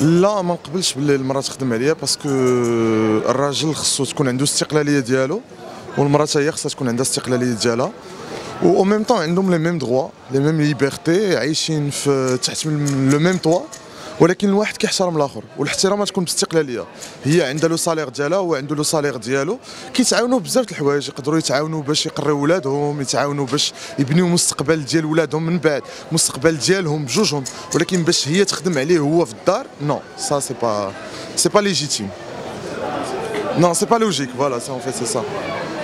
لا ما نقبلش باللي المرأة تخدم عليها، باسكو الراجل خصو تكون عنده استقلالية ديالو والمرأة هي خصها تكون عندها استقلالية ديالها، و ميم طون عندهم لي ميم دغوا لي ميم ليبرتي، عايشين في تحت لو ميم طوا، ولكن الواحد كيحترم الاخر، والاحترام تكون باستقلاليه، هي عندها لو سالير ديالها وهو عنده لو سالير ديالو، كيتعاونوا بزاف د الحوايج، يقدروا يتعاونوا باش يقريو ولادهم، يتعاونوا باش يبنيو المستقبل ديال ولادهم من بعد، المستقبل ديالهم بجوجهم، ولكن باش هي تخدم عليه هو في الدار نو، سا سي با ليجيتيم، نو سي با لوجيك، فوالا سي اون في سي سا.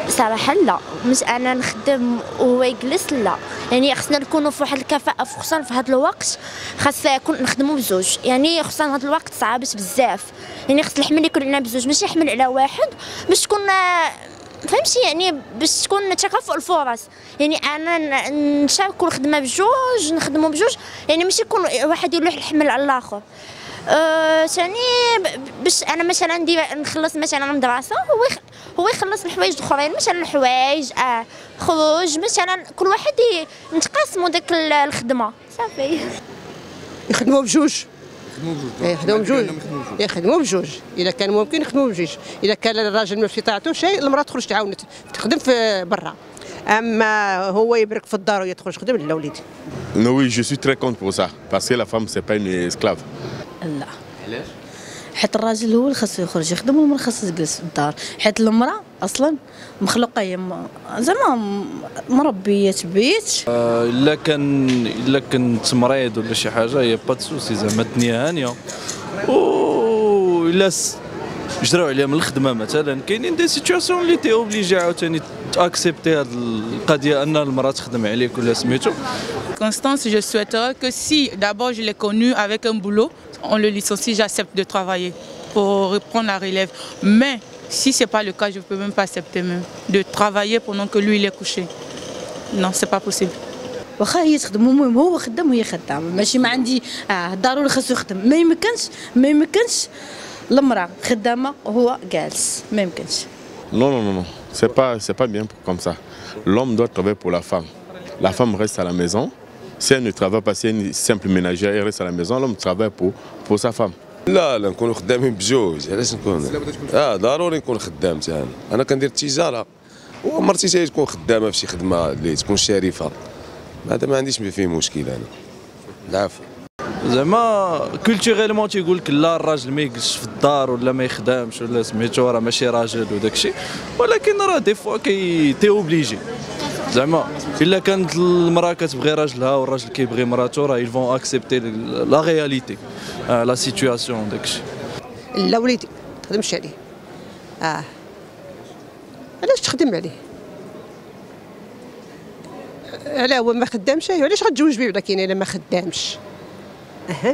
بصراحه لا، مش انا نخدم وهو يجلس، لا يعني خصنا نكونوا في واحد الكفاءه، خصوصا في هذا الوقت خاص نخدموا بزوج، يعني خصوصا هذا الوقت صعب بزاف، يعني خص الحمل يكون لنا بزوج ماشي حمل على واحد، باش تكون فهمتي يعني باش تكون تكافؤ الفرص، يعني انا نشاركوا الخدمه بجوج، نخدموا بجوج، يعني ماشي يكون واحد يلوح الحمل على الاخر. ثاني باش انا مثلا نخلص مثلا المدرسه، هو يخلص الحوايج الاخرين، مثلا الحوايج خروج مثلا، كل واحد نتقاسموا ديك الخدمه صافي. يخدموا بجوج الا كان ممكن، يخدموا بجوج، الا كان الراجل ما في طاعته شيء، المراه تخرج تعاون تخدم في برا، اما هو يبرك في الدار ويدخل يخدم لا وليدي. نوي جو سوي تري كونت بور سا باسكو لا فام سي با اون اسكلاف. لا علاش؟ حيت الراجل هو اللي خاصو يخرج يخدم والمرأة خاصها تجلس في الدار، حيت المرأة اصلا مخلوقه هي زعما مربيه بيت. الا كان تمريض ولا شي حاجه هي با تسوسي، زعما الدنيا هانيه، و الا جراو عليها من الخدمه مثلا، كاينين دي سيتياسيون اللي تي اوبليجي عاوتاني تاكسبتي هذه القضيه ان المراه تخدم عليك ولا سميتو. Constance, je souhaiterais que si d'abord je l'ai connue avec un boulot, on le licencie, j'accepte de travailler pour reprendre la relève. Mais si ce n'est pas le cas, je ne peux même pas accepter même de travailler pendant que lui il est couché. Non, ce n'est pas possible. واخا هي تخدم، المهم هو خدام وهي خدامه، ماشي ما عندي الضروري اللي خاصو يخدم، ما يمكنش المراه خدامه وهو جالس، ما يمكنش. Non, c'est pas bien comme ça. L'homme doit travailler pour la femme. La femme reste à la maison. Si elle ne travaille pas, si elle est une simple ménagère, elle reste à la maison, l'homme travaille pour sa femme. لا نكونوا خدامين بجوج، علاش نكون؟ ضروري نكون خدام حتى انا كندير التجاره، ومرتي حتى هي تكون خدامه في شي خدمه اللي تكون شريفه، هذا ما عنديش فيه مشكل انا. العفو. زعما كولتيغيلمون تيقول لك لا الراجل ما يجلسش في الدار ولا ما يخدمش ولا سميتو، راه ماشي راجل وداك الشيء، ولكن راه دي فوا تي اوبليجي. زعما الا كانت المراه كتبغي راجلها والراجل كيبغي مراته، راه يلفون اكسبتي لا رياليتي لا سيتوياسيون داكشي. لا وليدي ما تخدمش عليه. علاش تخدم عليه؟ علاه هو ما خدامش؟ ايوا علاش غتزوج به؟ ولكن الا ما خدامش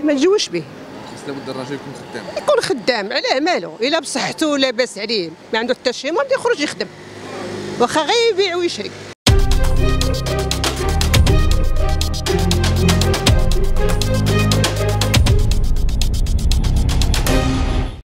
ما تزوجش به. لابد الراجل يكون خدام. يكون خدام، علاه مالو؟ الا بصحته لاباس عليه ما عنده حتى شي مرض يخرج يخدم، واخا غير يبيع ويشري.